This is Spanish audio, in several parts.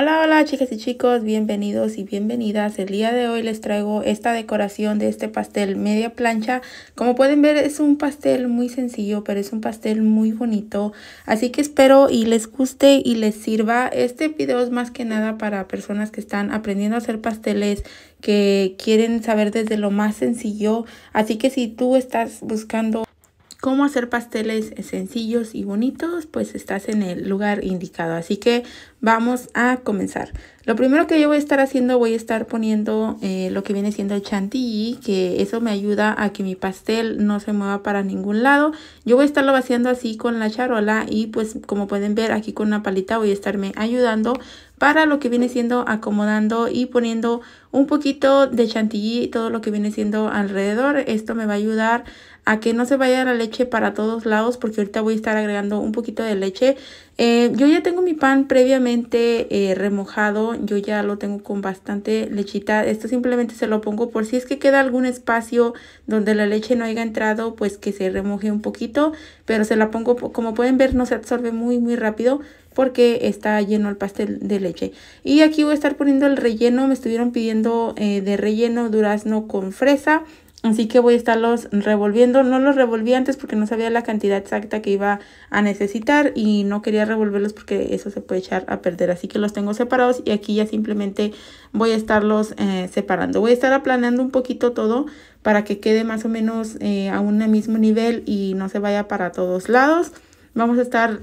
Hola, hola chicas y chicos, bienvenidos y bienvenidas. El día de hoy les traigo esta decoración de este pastel media plancha. Como pueden ver, es un pastel muy sencillo, pero es un pastel muy bonito. Así que espero y les guste y les sirva. Este video es más que nada para personas que están aprendiendo a hacer pasteles, que quieren saber desde lo más sencillo. Así que si tú estás buscando cómo hacer pasteles sencillos y bonitos, pues estás en el lugar indicado. Así que vamos a comenzar. Lo primero que yo voy a estar haciendo, voy a estar poniendo lo que viene siendo el chantilly, que eso me ayuda a que mi pastel no se mueva para ningún lado. Yo voy a estarlo vaciando así con la charola y pues como pueden ver aquí con una palita voy a estarme ayudando para lo que viene siendo acomodando y poniendo un poquito de chantilly y todo lo que viene siendo alrededor. Esto me va a ayudar a que no se vaya la leche para todos lados, porque ahorita voy a estar agregando un poquito de leche. Yo ya tengo mi pan previamente remojado, yo ya lo tengo con bastante lechita. Esto simplemente se lo pongo por si es que queda algún espacio donde la leche no haya entrado, pues que se remoje un poquito, pero se la pongo, como pueden ver, no se absorbe muy rápido porque está lleno el pastel de leche. Y aquí voy a estar poniendo el relleno. Me estuvieron pidiendo de relleno durazno con fresa, así que voy a estarlos revolviendo. No los revolví antes porque no sabía la cantidad exacta que iba a necesitar y no quería revolverlos porque eso se puede echar a perder. Así que los tengo separados y aquí ya simplemente voy a estarlos separando. Voy a estar aplanando un poquito todo para que quede más o menos a un mismo nivel y no se vaya para todos lados. Vamos a estar...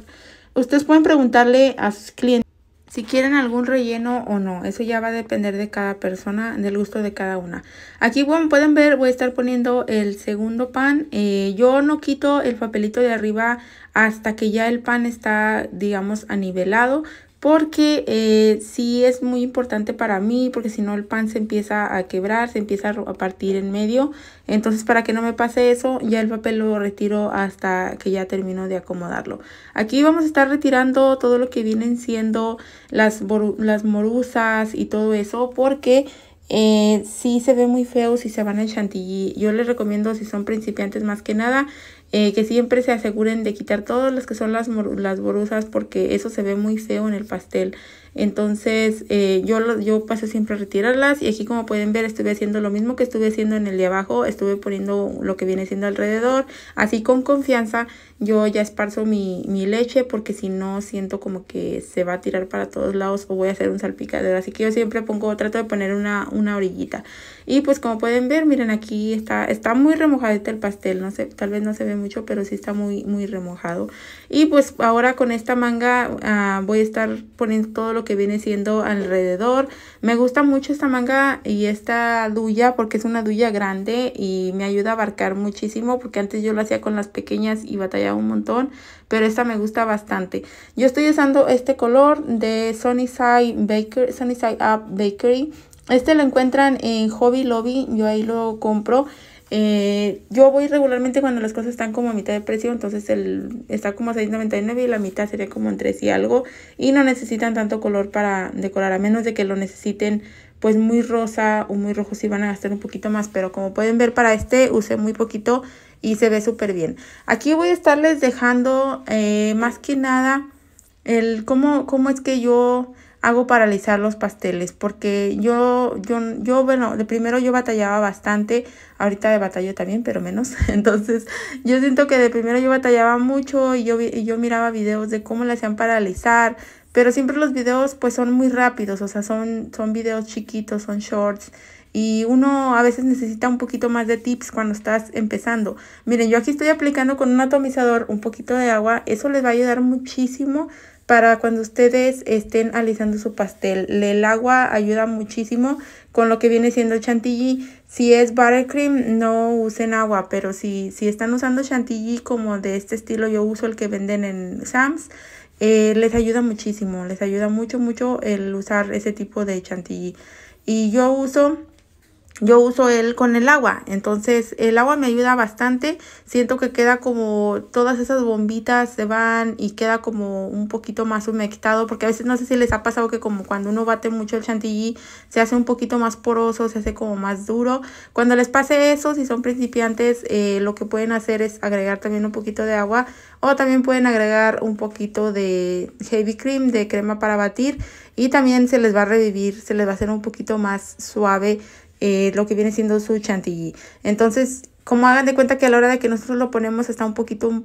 Ustedes pueden preguntarle a sus clientes si quieren algún relleno o no. Eso ya va a depender de cada persona, del gusto de cada una. Aquí, como pueden ver, voy a estar poniendo el segundo pan. Yo no quito el papelito de arriba hasta que ya el pan está, digamos, anivelado, porque sí es muy importante para mí, porque si no el pan se empieza a quebrar, se empieza a partir en medio. Entonces, para que no me pase eso, ya el papel lo retiro hasta que ya termino de acomodarlo. Aquí vamos a estar retirando todo lo que vienen siendo las morusas y todo eso, porque sí se ve muy feo si se van al chantilly. Yo les recomiendo, si son principiantes más que nada, que siempre se aseguren de quitar todas las que son las borusas, porque eso se ve muy feo en el pastel. Entonces yo paso siempre a retirarlas. Y aquí, como pueden ver, estuve haciendo lo mismo que estuve haciendo en el de abajo. Estuve poniendo lo que viene siendo alrededor. Así, con confianza, yo ya esparzo mi leche, porque si no siento como que se va a tirar para todos lados o voy a hacer un salpicadero. Así que yo siempre trato de poner una orillita. Y pues como pueden ver, miren, aquí está muy remojadito el pastel. No sé, tal vez no se ve mucho, pero sí está muy remojado. Y pues ahora con esta manga voy a estar poniendo todo lo que viene siendo alrededor. Me gusta mucho esta manga y esta duya, porque es una duya grande y me ayuda a abarcar muchísimo, porque antes yo lo hacía con las pequeñas y batallaba un montón, pero esta me gusta bastante. Yo estoy usando este color de Sunnyside Up Bakery. Este lo encuentran en Hobby Lobby, yo ahí lo compro. Yo voy regularmente cuando las cosas están como a mitad de precio, entonces está como a $6.99 y la mitad sería como en $3 y algo. Y no necesitan tanto color para decorar, a menos de que lo necesiten pues muy rosa o muy rojo, si van a gastar un poquito más. Pero como pueden ver, para este usé muy poquito y se ve súper bien. Aquí voy a estarles dejando más que nada el cómo es que yo hago paralizar los pasteles, porque bueno, de primero yo batallaba bastante. Ahorita de batallo también, pero menos. Entonces yo siento que de primero yo batallaba mucho y yo miraba videos de cómo le hacían paralizar, pero siempre los videos pues son muy rápidos, o sea, son videos chiquitos, son shorts. Y uno a veces necesita un poquito más de tips cuando estás empezando. Miren, yo aquí estoy aplicando con un atomizador un poquito de agua. Eso les va a ayudar muchísimo para cuando ustedes estén alisando su pastel. El agua ayuda muchísimo con lo que viene siendo el chantilly. Si es buttercream, no usen agua, pero si están usando chantilly como de este estilo, yo uso el que venden en Sam's, les ayuda muchísimo. Les ayuda mucho el usar ese tipo de chantilly. Y yo uso yo uso él con el agua, entonces el agua me ayuda bastante. Siento que queda como todas esas bombitas se van y queda como un poquito más humectado, porque a veces no sé si les ha pasado que como cuando uno bate mucho el chantilly se hace un poquito más poroso, se hace como más duro. Cuando les pase eso, si son principiantes, lo que pueden hacer es agregar también un poquito de agua, o también pueden agregar un poquito de heavy cream, de crema para batir, y también se les va a revivir, se les va a hacer un poquito más suave lo que viene siendo su chantilly. Entonces, como hagan de cuenta que a la hora de que nosotros lo ponemos está un poquito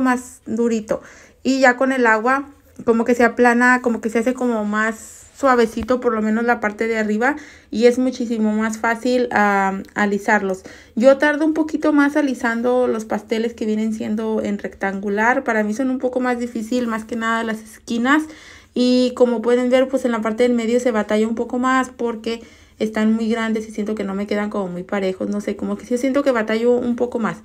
más durito, y ya con el agua como que se aplana, como que se hace como más suavecito, por lo menos la parte de arriba, y es muchísimo más fácil alisarlos. Yo tardo un poquito más alisando los pasteles que vienen siendo en rectangular. Para mí son un poco más difícil, más que nada las esquinas, y como pueden ver, pues en la parte del medio se batalla un poco más porque están muy grandes y siento que no me quedan como muy parejos. No sé, como que sí siento que batallo un poco más.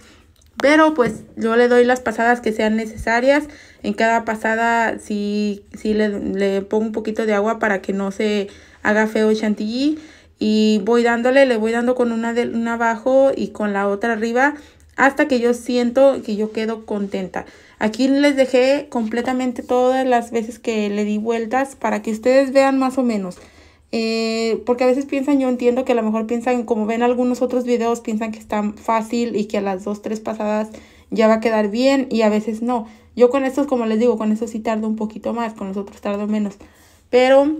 Pero pues yo le doy las pasadas que sean necesarias. En cada pasada sí le pongo un poquito de agua para que no se haga feo el chantilly. Y voy dándole, le voy dando con una abajo y con la otra arriba, hasta que yo siento que yo quedo contenta. Aquí les dejé completamente todas las veces que le di vueltas para que ustedes vean más o menos. Porque a veces piensan, yo entiendo que a lo mejor piensan, como ven algunos otros videos, piensan que está fácil y que a las 2-3 pasadas ya va a quedar bien, y a veces no. Yo con estos, como les digo, con estos sí tardo un poquito más, con los otros tardo menos. Pero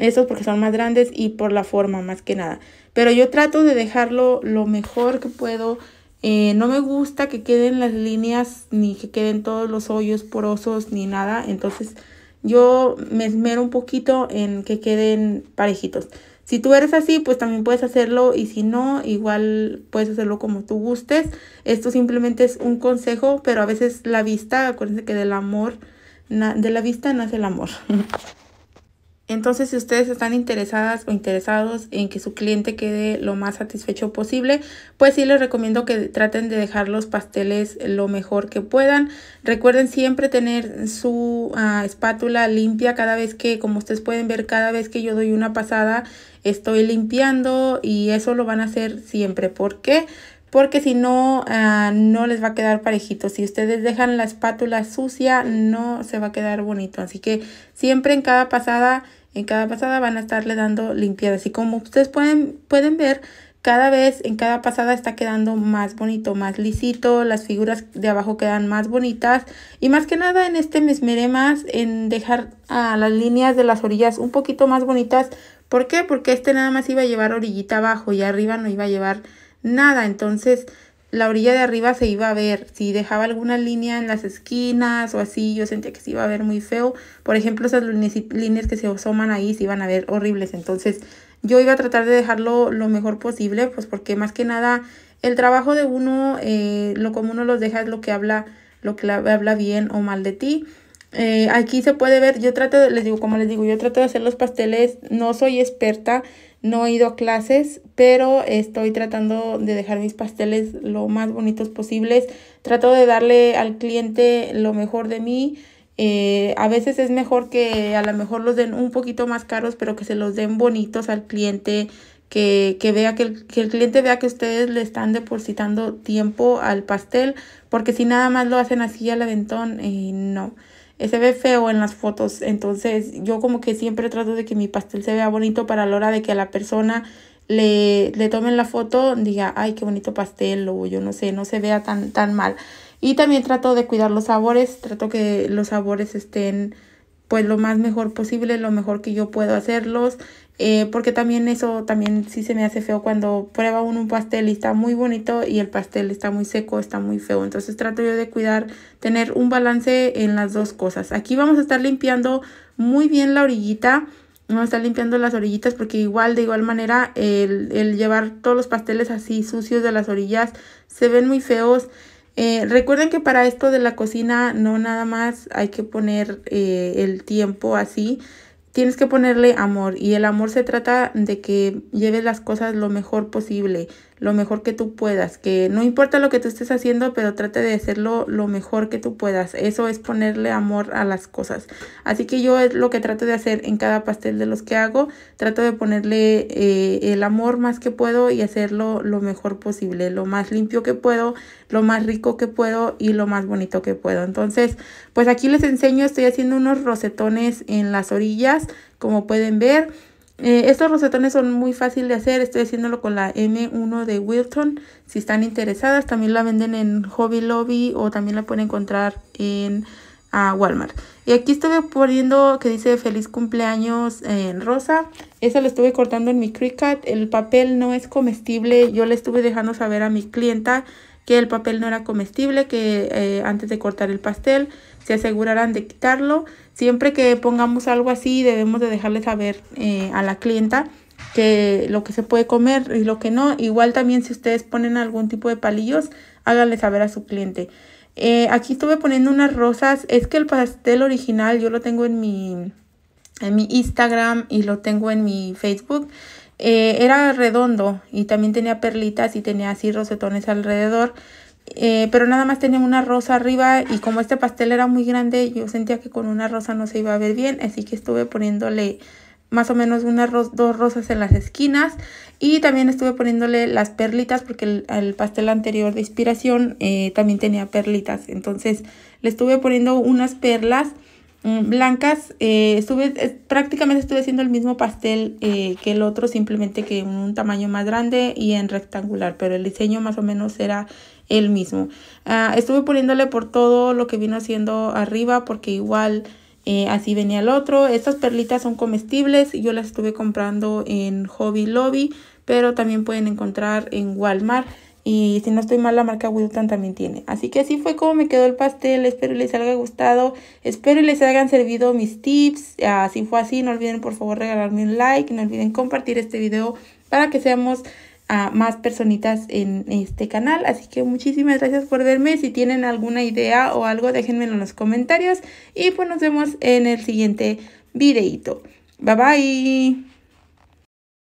estos porque son más grandes y por la forma más que nada. Pero yo trato de dejarlo lo mejor que puedo. No me gusta que queden las líneas, ni que queden todos los hoyos porosos, ni nada. Entonces yo me esmero un poquito en que queden parejitos. Si tú eres así, pues también puedes hacerlo, y si no, igual puedes hacerlo como tú gustes. Esto simplemente es un consejo, pero a veces la vista, acuérdense que de la vista nace el amor. Entonces, si ustedes están interesadas o interesados en que su cliente quede lo más satisfecho posible, pues sí les recomiendo que traten de dejar los pasteles lo mejor que puedan. Recuerden siempre tener su espátula limpia cada vez que, como ustedes pueden ver, cada vez que yo doy una pasada estoy limpiando, y eso lo van a hacer siempre. ¿Por qué? Porque si no, no les va a quedar parejito. Si ustedes dejan la espátula sucia, no se va a quedar bonito. Así que siempre en cada pasada van a estarle dando limpiadas. Y como ustedes pueden ver, cada vez en cada pasada está quedando más bonito, más lisito. Las figuras de abajo quedan más bonitas. Y más que nada en este me esmeré más en dejar las líneas de las orillas un poquito más bonitas. ¿Por qué? Porque este nada más iba a llevar orillita abajo y arriba no iba a llevar nada. Entonces la orilla de arriba se iba a ver, si dejaba alguna línea en las esquinas o así, yo sentía que se iba a ver muy feo. Por ejemplo, esas líneas que se asoman ahí se iban a ver horribles. Entonces yo iba a tratar de dejarlo lo mejor posible, pues porque más que nada el trabajo de uno, lo como uno los deja es lo que habla bien o mal de ti. Aquí se puede ver, yo trato, yo trato de hacer los pasteles, no soy experta, no he ido a clases, pero estoy tratando de dejar mis pasteles lo más bonitos posibles. Trato de darle al cliente lo mejor de mí. A veces es mejor que a lo mejor los den un poquito más caros, pero que se los den bonitos al cliente, que el cliente vea que ustedes le están depositando tiempo al pastel, porque si nada más lo hacen así al aventón, no. Se ve feo en las fotos. Entonces yo como que siempre trato de que mi pastel se vea bonito, para la hora de que a la persona le tomen la foto, diga, ay, qué bonito pastel, o yo no sé, no se vea tan mal. Y también trato de cuidar los sabores, trato que los sabores estén pues lo más mejor posible, lo mejor que yo puedo hacerlos, porque también eso también sí se me hace feo cuando prueba uno un pastel y está muy bonito y el pastel está muy seco, está muy feo. Entonces trato yo de cuidar, tener un balance en las dos cosas. Aquí vamos a estar limpiando muy bien la orillita, vamos a estar limpiando las orillitas, porque de igual manera el llevar todos los pasteles así sucios de las orillas se ven muy feos. Recuerden que para esto de la cocina no nada más hay que poner el tiempo así, tienes que ponerle amor, y el amor se trata de que lleves las cosas lo mejor posible, lo mejor que tú puedas, que no importa lo que tú estés haciendo, pero trate de hacerlo lo mejor que tú puedas. Eso es ponerle amor a las cosas. Así que yo es lo que trato de hacer en cada pastel de los que hago. Trato de ponerle el amor más que puedo y hacerlo lo mejor posible, lo más limpio que puedo, lo más rico que puedo y lo más bonito que puedo. Entonces, pues aquí les enseño, estoy haciendo unos rosetones en las orillas, como pueden ver. Estos rosetones son muy fáciles de hacer. Estoy haciéndolo con la M1 de Wilton. Si están interesadas, también la venden en Hobby Lobby o también la pueden encontrar en Walmart. Y aquí estuve poniendo que dice feliz cumpleaños en rosa. Eso lo estuve cortando en mi Cricut. El papel no es comestible. Yo le estuve dejando saber a mi clienta que el papel no era comestible, que antes de cortar el pastel se asegurarán de quitarlo. Siempre que pongamos algo así debemos de dejarle saber a la clienta que lo que se puede comer y lo que no. Igual también si ustedes ponen algún tipo de palillos, háganle saber a su cliente. Aquí estuve poniendo unas rosas. Es que el pastel original yo lo tengo en mi Instagram y lo tengo en mi Facebook. Era redondo y también tenía perlitas y tenía así rosetones alrededor, pero nada más tenía una rosa arriba, y como este pastel era muy grande yo sentía que con una rosa no se iba a ver bien, así que estuve poniéndole más o menos unas dos rosas en las esquinas, y también estuve poniéndole las perlitas porque el pastel anterior de inspiración también tenía perlitas, entonces le estuve poniendo unas perlas blancas. Prácticamente estuve haciendo el mismo pastel que el otro, simplemente que en un tamaño más grande y en rectangular, pero el diseño más o menos era el mismo. Estuve poniéndole por todo lo que vino haciendo arriba porque igual así venía el otro. Estas perlitas son comestibles, yo las estuve comprando en Hobby Lobby, pero también pueden encontrar en Walmart. Y si no estoy mal, la marca Wilton también tiene. Así que así fue como me quedó el pastel. Espero les haya gustado. Espero les hayan servido mis tips. Si fue así, no olviden por favor regalarme un like. No olviden compartir este video para que seamos más personitas en este canal. Así que muchísimas gracias por verme. Si tienen alguna idea o algo, déjenmelo en los comentarios. Y pues nos vemos en el siguiente videito. Bye bye.